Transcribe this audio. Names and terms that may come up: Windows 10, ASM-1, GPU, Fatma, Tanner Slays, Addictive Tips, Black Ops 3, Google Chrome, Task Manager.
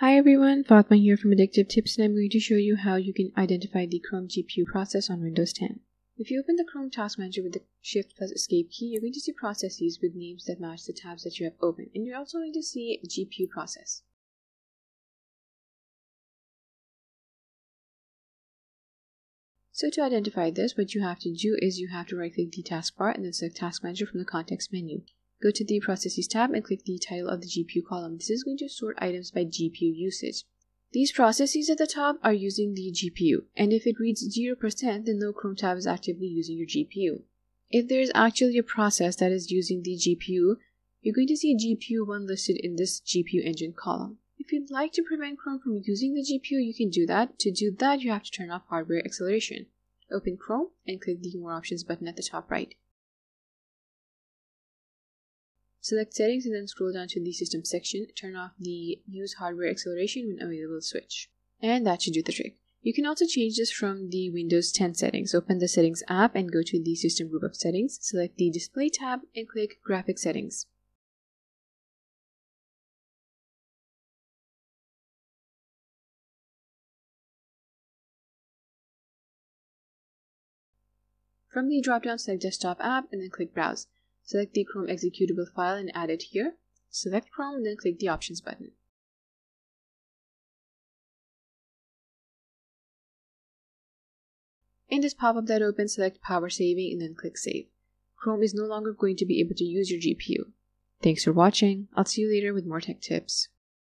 Hi everyone, Fatma here from Addictive Tips, and I'm going to show you how you can identify the Chrome GPU process on Windows 10. If you open the Chrome Task Manager with the Shift plus Escape key, you're going to see processes with names that match the tabs that you have open, and you're also going to see GPU process. So to identify this, what you have to do is you have to right-click the taskbar and then select Task Manager from the context menu. Go to the Processes tab and click the title of the GPU column. This is going to sort items by GPU usage. These processes at the top are using the GPU, and if it reads 0%, then no Chrome tab is actively using your GPU. If there is actually a process that is using the GPU, you're going to see GPU1 listed in this GPU Engine column. If you'd like to prevent Chrome from using the GPU, you can do that. To do that, you have to turn off hardware acceleration. Open Chrome and click the More Options button at the top right. Select Settings and then scroll down to the System section. Turn off the Use Hardware Acceleration when available switch. And that should do the trick. You can also change this from the Windows 10 settings. Open the Settings app and go to the System group of settings. Select the Display tab and click Graphic Settings. From the drop-down, select Desktop app and then click Browse. Select the Chrome executable file and add it here. Select Chrome and then click the Options button. In this pop-up that opens, select Power Saving and then click Save. Chrome is no longer going to be able to use your GPU. Thanks for watching. I'll see you later with more tech tips.